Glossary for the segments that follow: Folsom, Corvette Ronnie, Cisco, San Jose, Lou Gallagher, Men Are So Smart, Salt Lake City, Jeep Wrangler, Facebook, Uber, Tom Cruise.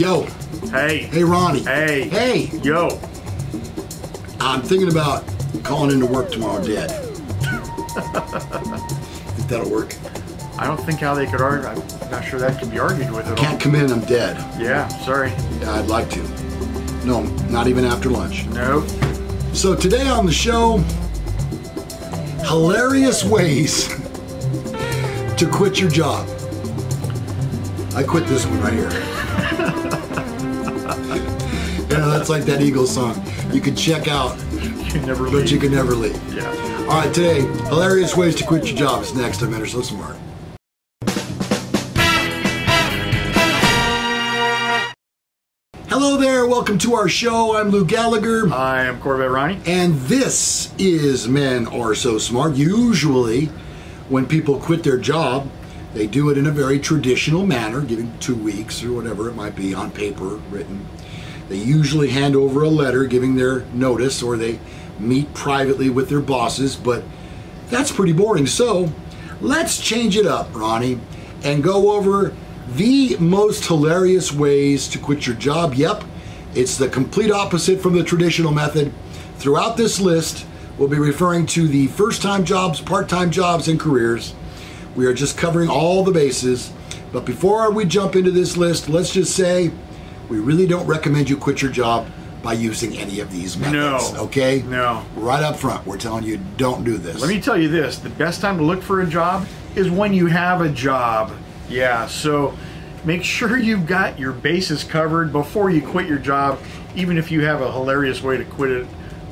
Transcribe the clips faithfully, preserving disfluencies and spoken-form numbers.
Yo. Hey. Hey, Ronnie. Hey. Hey. Yo. I'm thinking about calling into work tomorrow dead. Think that'll work? I don't think how they could argue. I'm not sure that can be argued with at all. Can't come in, I'm dead. Yeah, sorry. Yeah, I'd like to. No, not even after lunch. No. So today on the show, hilarious ways to quit your job. I quit this one right here. Yeah, that's like that Eagles song. You can check out, you never but leave. You can never leave. Yeah. All right, today, hilarious ways to quit your job is next on Men Are So Smart. Hello there, welcome to our show. I'm Lou Gallagher. I am Corvette Ronnie. And this is Men Are So Smart. Usually, when people quit their job, they do it in a very traditional manner, giving two weeks or whatever it might be, on paper, written. They usually hand over a letter giving their notice, or they meet privately with their bosses, but that's pretty boring. So let's change it up, Ronnie, and go over the most hilarious ways to quit your job. Yep, it's the complete opposite from the traditional method. Throughout this list, we'll be referring to the first-time jobs, part-time jobs, and careers. We are just covering all the bases. But before we jump into this list, let's just say we really don't recommend you quit your job by using any of these methods. No. Okay? No. Right up front, we're telling you don't do this. Let me tell you this. The best time to look for a job is when you have a job. Yeah, so make sure you've got your bases covered before you quit your job, even if you have a hilarious way to quit it.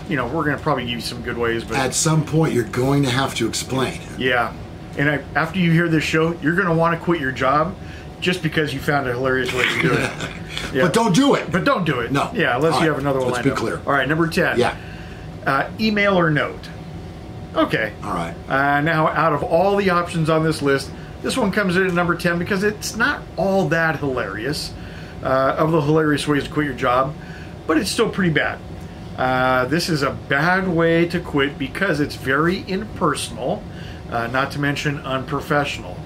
You know, we're going to probably give you some good ways, but at some point you're going to have to explain. Yeah, and I, after you hear this show, you're going to want to quit your job just because you found a hilarious way to do it. Yeah. But don't do it. But don't do it. No. Yeah, unless All you right. have another one. Let's be up. clear. All right, number ten. Yeah. Uh, email or note. Okay. All right. Uh, now, out of all the options on this list, this one comes in at number ten because it's not all that hilarious uh, of the hilarious ways to quit your job, but it's still pretty bad. Uh, this is a bad way to quit because it's very impersonal, uh, not to mention unprofessional.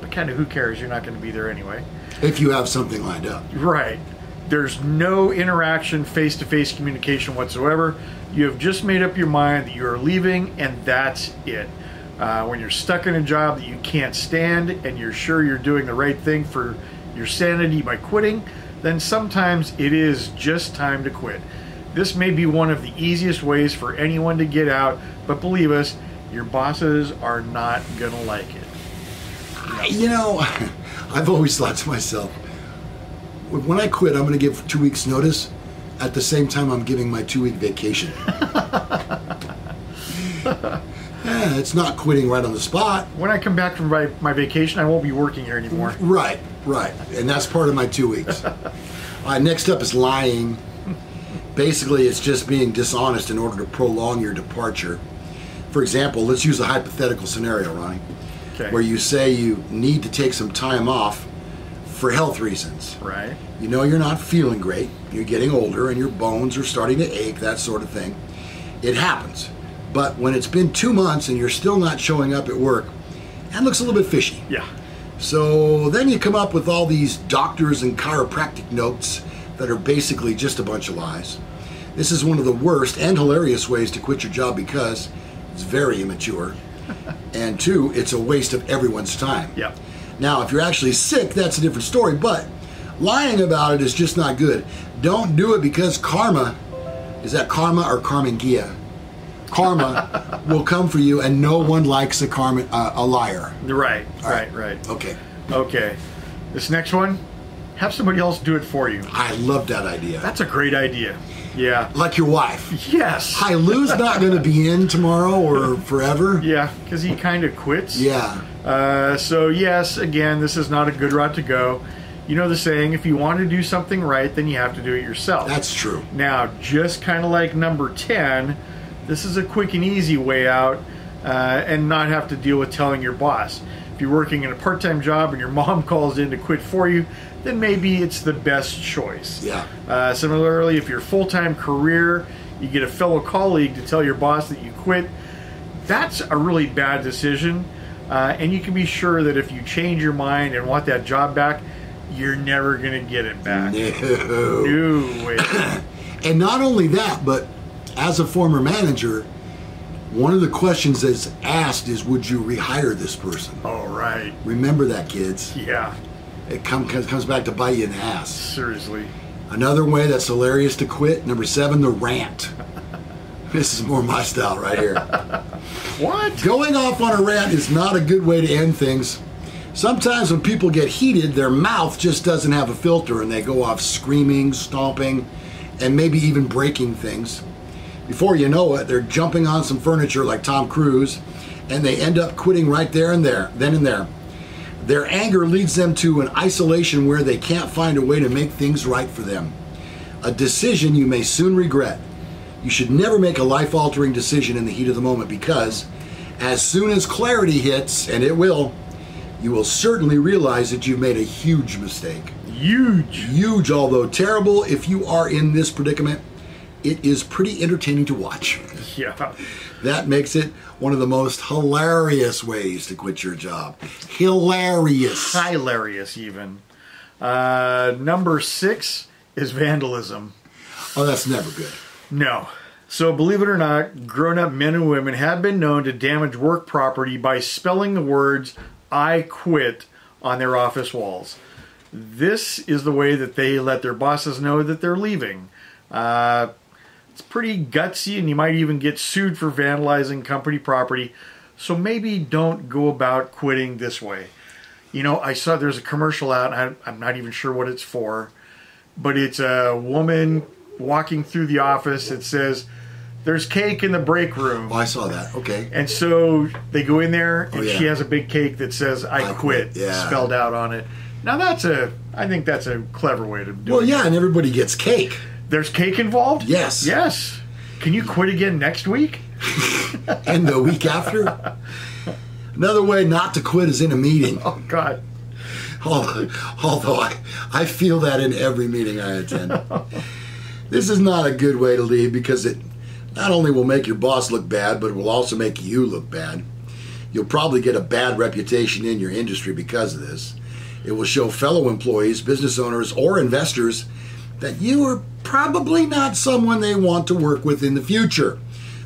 But kind of who cares? You're not going to be there anyway. If you have something lined up. Right. There's no interaction, face-to-face communication whatsoever. You have just made up your mind that you are leaving, and that's it. Uh, when you're stuck in a job that you can't stand and you're sure you're doing the right thing for your sanity by quitting, then sometimes it is just time to quit. This may be one of the easiest ways for anyone to get out, but believe us, your bosses are not going to like it. You know, I've always thought to myself, when I quit, I'm going to give two weeks notice. At the same time, I'm giving my two-week vacation. Yeah, it's not quitting right on the spot. When I come back from my, my vacation, I won't be working here anymore. Right, right. And that's part of my two weeks. All right, next up is lying. Basically, it's just being dishonest in order to prolong your departure. For example, let's use a hypothetical scenario, Ronnie, okay, where you say you need to take some time off for health reasons. Right. You know you're not feeling great. You're getting older and your bones are starting to ache, that sort of thing. It happens. But when it's been two months and you're still not showing up at work, that looks a little bit fishy. Yeah. So then you come up with all these doctors and chiropractic notes that are basically just a bunch of lies. This is one of the worst and hilarious ways to quit your job because it's very immature. And two, it's a waste of everyone's time. Yeah. Now, if you're actually sick, that's a different story, but lying about it is just not good. Don't do it because karma, is that karma or karmangia? Karma will come for you, and no one likes a karma, uh, a liar. Right, right, right, right. Okay. Okay. This next one, have somebody else do it for you. I love that idea. That's a great idea. Yeah. Like your wife. Yes. Hi, Lou's not going to be in tomorrow or forever. Yeah, because he kind of quits. Yeah. Uh, so, yes, again, this is not a good route to go. You know the saying, if you want to do something right, then you have to do it yourself. That's true. Now, just kind of like number ten... this is a quick and easy way out uh, and not have to deal with telling your boss. If you're working in a part-time job and your mom calls in to quit for you, then maybe it's the best choice. Yeah. Uh, similarly, if your full-time career, you get a fellow colleague to tell your boss that you quit, that's a really bad decision. Uh, and you can be sure that if you change your mind and want that job back, you're never going to get it back. No. No way. And not only that, but as a former manager, one of the questions that's asked is, would you rehire this person? All right. Remember that, kids. Yeah. It come, comes back to bite you in the ass. Seriously. Another way that's hilarious to quit, number seven, the rant. This is more my style right here. What? Going off on a rant is not a good way to end things. Sometimes when people get heated, their mouth just doesn't have a filter and they go off screaming, stomping, and maybe even breaking things. Before you know it, they're jumping on some furniture like Tom Cruise, and they end up quitting right there and there, then and there. Their anger leads them to an isolation where they can't find a way to make things right for them. A decision you may soon regret. You should never make a life-altering decision in the heat of the moment, because as soon as clarity hits, and it will, you will certainly realize that you've made a huge mistake. Huge. Huge, although terrible. If you are in this predicament, it is pretty entertaining to watch. Yeah. That makes it one of the most hilarious ways to quit your job. Hilarious. Hilarious, even. Uh, number six is vandalism. Oh, that's never good. No. So, believe it or not, grown-up men and women have been known to damage work property by spelling the words "I quit" on their office walls. This is the way that they let their bosses know that they're leaving. Uh, it's pretty gutsy, and you might even get sued for vandalizing company property. So maybe don't go about quitting this way. You know, I saw there's a commercial out, and I, I'm not even sure what it's for, but it's a woman walking through the office that says, "There's cake in the break room." Oh, I saw that. Okay. And so they go in there, and oh, yeah. she has a big cake that says "I, I quit,", quit. Yeah. spelled out on it. Now that's a, I think that's a clever way to do well, it. Well, yeah, and everybody gets cake. There's cake involved? Yes. Yes. Can you quit again next week? And the week after? Another way not to quit is in a meeting. Oh, God. Although, although I, I feel that in every meeting I attend. This is not a good way to leave, because it not only will make your boss look bad, but it will also make you look bad. You'll probably get a bad reputation in your industry because of this. It will show fellow employees, business owners, or investors that you are probably not someone they want to work with in the future.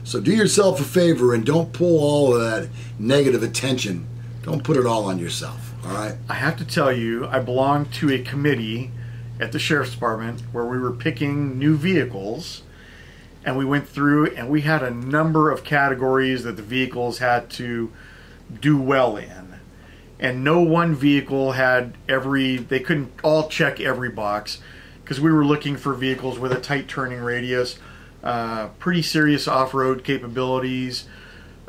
So do yourself a favor and don't pull all of that negative attention. Don't put it all on yourself, all right? I have to tell you, I belong to a committee at the Sheriff's Department where we were picking new vehicles. And we went through and we had a number of categories that the vehicles had to do well in. And no one vehicle had every, they couldn't all check every box, because we were looking for vehicles with a tight turning radius, uh, pretty serious off-road capabilities.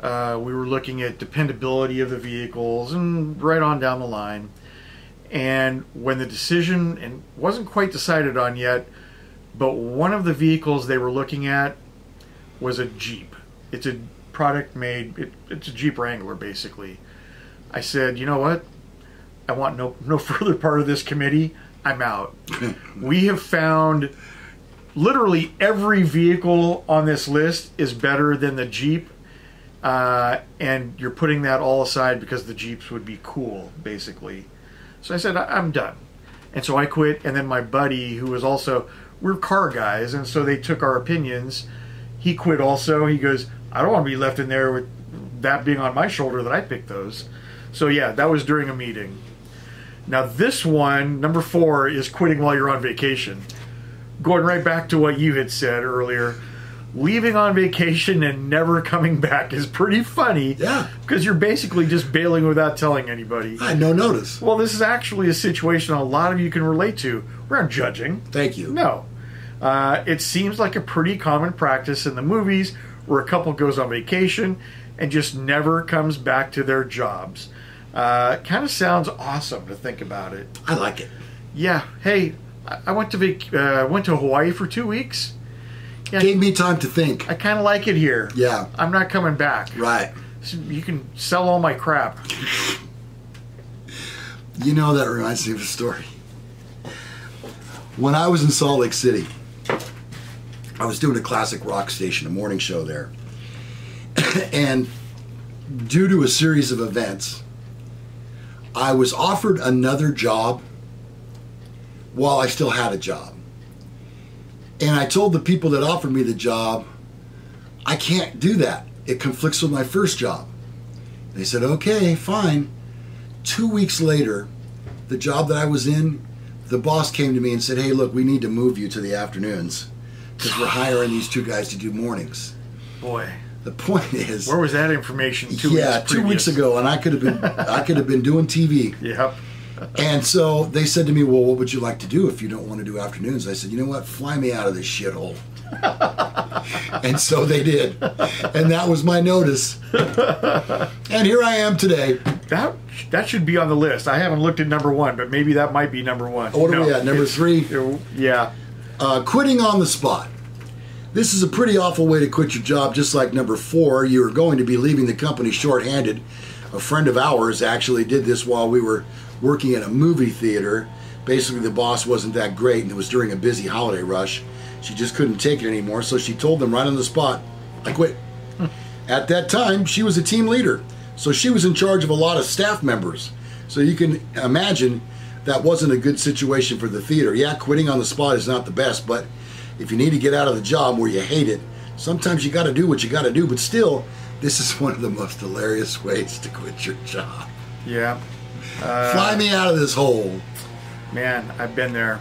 Uh, we were looking at dependability of the vehicles, and right on down the line. And when the decision, and wasn't quite decided on yet, but one of the vehicles they were looking at was a Jeep. It's a product made, it, it's a Jeep Wrangler, basically. I said, you know what? I want no, no further part of this committee. I'm out. We have found literally every vehicle on this list is better than the Jeep. Uh, and you're putting that all aside because the Jeeps would be cool, basically. So I said, I I'm done. And so I quit. And then my buddy, who was also... we're car guys, and so they took our opinions. He quit also. He goes, I don't want to be left in there with that being on my shoulder that I picked those. So yeah, that was during a meeting. Now this one, number four, is quitting while you're on vacation. Going right back to what you had said earlier, leaving on vacation and never coming back is pretty funny. Yeah. Because you're basically just bailing without telling anybody. I had no notice. Well, this is actually a situation a lot of you can relate to. We're not judging. Thank you. No. Uh, it seems like a pretty common practice in the movies where a couple goes on vacation and just never comes back to their jobs. Uh, it kind of sounds awesome to think about it. I like it. Yeah. Hey, I went to vac uh, went to Hawaii for two weeks. Yeah, gave me time to think. I kind of like it here. Yeah. I'm not coming back. Right. So you can sell all my crap. You know, that reminds me of a story. When I was in Salt Lake City, I was doing a classic rock station, a morning show there. And due to a series of events, I was offered another job while I still had a job. And I told the people that offered me the job, I can't do that. It conflicts with my first job. And they said, okay, fine. Two weeks later, the job that I was in, the boss came to me and said, hey, look, we need to move you to the afternoons because we're hiring these two guys to do mornings. Boy. The point is, where was that information two yeah, weeks two weeks ago? And I could have been, I could have been doing T V. Yep. And so they said to me, well, what would you like to do if you don't want to do afternoons? I said, you know what? Fly me out of this shithole. And so they did. And that was my notice. And here I am today. That that should be on the list. I haven't looked at number one, but maybe that might be number one. What no, are we at? Number three? It, yeah. Uh, quitting on the spot. This is a pretty awful way to quit your job, just like number four. You're going to be leaving the company shorthanded. A friend of ours actually did this while we were working at a movie theater. Basically, the boss wasn't that great, and it was during a busy holiday rush. She just couldn't take it anymore, so she told them right on the spot, I quit. At that time, she was a team leader, so she was in charge of a lot of staff members. So you can imagine that wasn't a good situation for the theater. Yeah, quitting on the spot is not the best, but if you need to get out of the job where you hate it, sometimes you got to do what you got to do. But still, this is one of the most hilarious ways to quit your job. Yeah. Uh, Fly me out of this hole. Man, I've been there.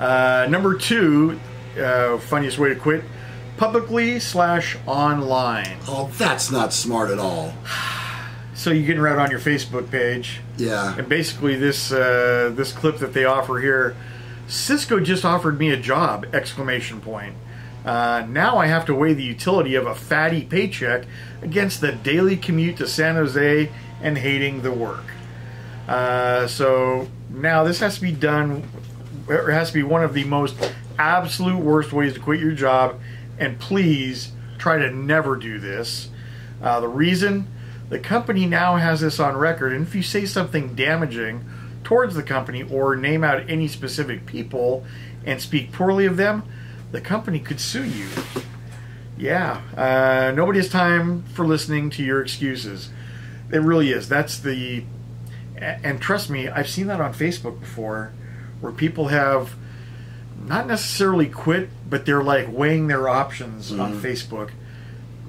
Uh, number two, uh, funniest way to quit, publicly slash online. Oh, that's not smart at all. So you can write on your Facebook page. Yeah. And basically this, uh, this clip that they offer here, Cisco just offered me a job, exclamation point. Uh, now I have to weigh the utility of a fatty paycheck against the daily commute to San Jose and hating the work. Uh, so now this has to be done, it has to be one of the most absolute worst ways to quit your job, and please try to never do this. Uh, the reason, the company now has this on record, and if you say something damaging towards the company or name out any specific people and speak poorly of them, the company could sue you. Yeah. Uh, nobody has time for listening to your excuses. It really is. That's the... And trust me, I've seen that on Facebook before, where people have not necessarily quit, but they're like weighing their options mm-hmm. on Facebook.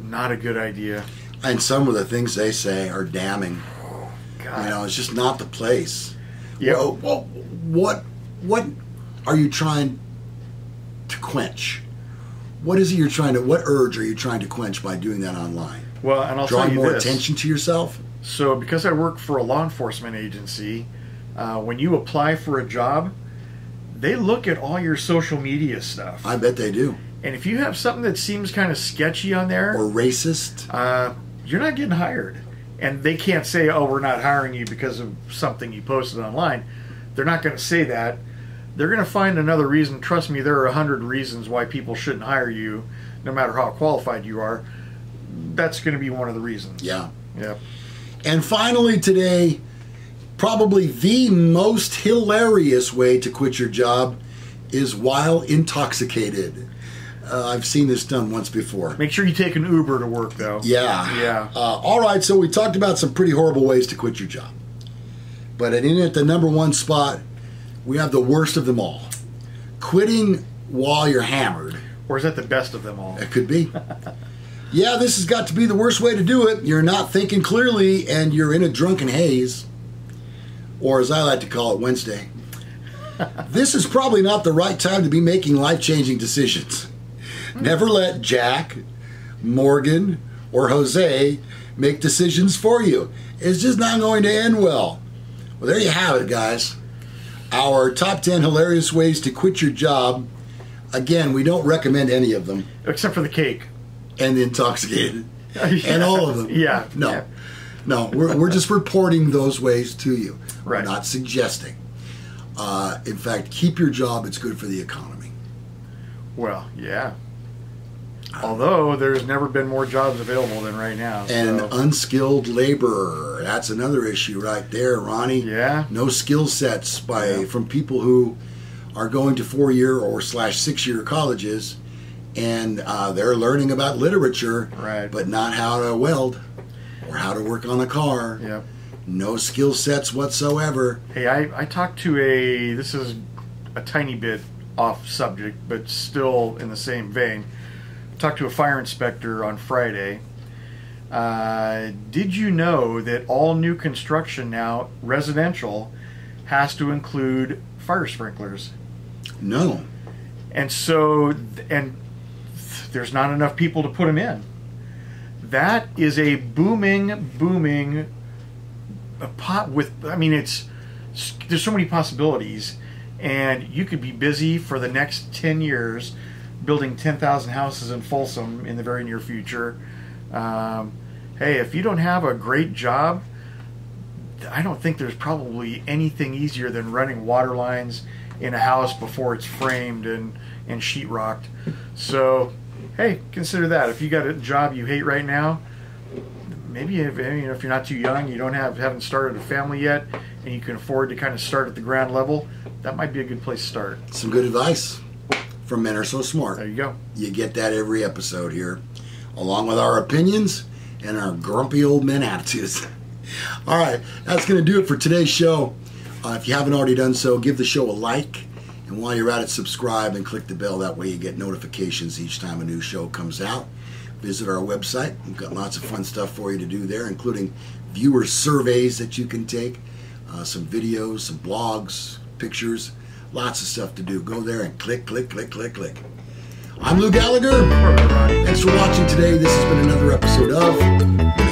Not a good idea. And some of the things they say are damning. Oh, God. You know, it's just not the place. Yeah. Well, well, what, what are you trying to quench? What is it you're trying to, what urge are you trying to quench by doing that online? Well, and I'll tell you this. Drawing more attention to yourself? So because I work for a law enforcement agency, uh, when you apply for a job, they look at all your social media stuff. I bet they do. And if you have something that seems kind of sketchy on there. Or racist. Uh, you're not getting hired. And they can't say, oh, we're not hiring you because of something you posted online. They're not going to say that. They're going to find another reason. Trust me, there are a hundred reasons why people shouldn't hire you, no matter how qualified you are. That's going to be one of the reasons. Yeah. Yeah. And finally today, probably the most hilarious way to quit your job is while intoxicated. Uh, I've seen this done once before. Make sure you take an Uber to work, though. Yeah. Yeah. Uh, all right, so we talked about some pretty horrible ways to quit your job. But in at the number one spot, we have the worst of them all. Quitting while you're hammered. Or is that the best of them all? It could be. Yeah, this has got to be the worst way to do it. You're not thinking clearly, and you're in a drunken haze, or as I like to call it, Wednesday. This is probably not the right time to be making life-changing decisions. Never let Jack, Morgan, or Jose make decisions for you. It's just not going to end well. Well, there you have it, guys. Our top ten hilarious ways to quit your job. Again, we don't recommend any of them. Except for the cake. And intoxicated. Yeah. And all of them. Yeah. No. Yeah. No. We're, we're just reporting those ways to you. Right. We're not suggesting. Uh, in fact, keep your job. It's good for the economy. Well, yeah. Although there's never been more jobs available than right now. So. And unskilled labor. That's another issue right there, Ronnie. Yeah. No skill sets by yeah. from people who are going to four-year or slash six-year colleges. And uh, they're learning about literature, right. but not how to weld or how to work on a car. Yep. No skill sets whatsoever. Hey, I, I talked to a, this is a tiny bit off subject, but still in the same vein. I talked to a fire inspector on Friday. Uh, did you know that all new construction now, residential, has to include fire sprinklers? No. And so, and there's not enough people to put them in. That is a booming, booming pot with, I mean, it's, there's so many possibilities, and you could be busy for the next ten years building ten thousand houses in Folsom in the very near future. Um, hey, if you don't have a great job, I don't think there's probably anything easier than running water lines in a house before it's framed and, and sheetrocked. So, hey, consider that. If you got a job you hate right now, maybe if, you know, if you're not too young, you don't have, haven't started a family yet, and you can afford to kind of start at the ground level, that might be a good place to start. Some good advice from Men Are So Smart. There you go. You get that every episode here, along with our opinions and our grumpy old men attitudes. All right, that's going to do it for today's show. Uh, if you haven't already done so, give the show a like, and while you're at it, subscribe and click the bell. That way you get notifications each time a new show comes out. Visit our website. We've got lots of fun stuff for you to do there, including viewer surveys that you can take, uh, some videos, some blogs, pictures, lots of stuff to do. Go there and click, click, click, click, click. I'm Lou Gallagher. Thanks for watching today. This has been another episode of